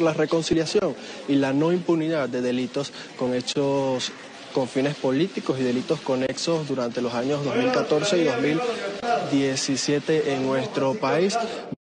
la reconciliación y la no impunidad de delitos con hechos con fines políticos y delitos conexos durante los años 2014 y 2017 en nuestro país.